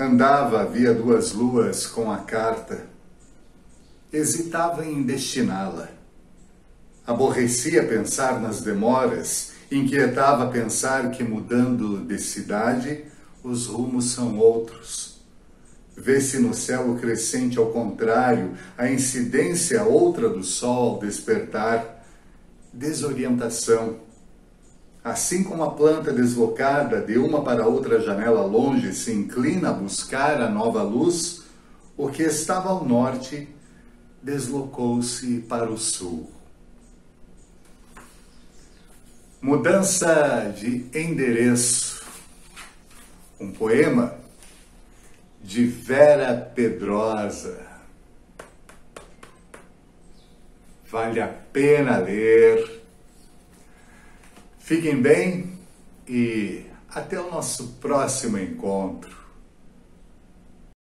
Andava, havia duas luas, com a carta. Hesitava em destiná-la. Aborrecia pensar nas demoras, inquietava pensar que, mudando de cidade, os rumos são outros. Vê-se no céu o crescente ao contrário, a incidência outra do sol ao despertar. Desorientação. Assim como a planta deslocada de uma para outra janela longe se inclina a buscar a nova luz, o que estava ao norte deslocou-se para o sul. Mudança de Endereço. Um poema de Vera Pedrosa. Vale a pena ler. Fiquem bem e até o nosso próximo encontro.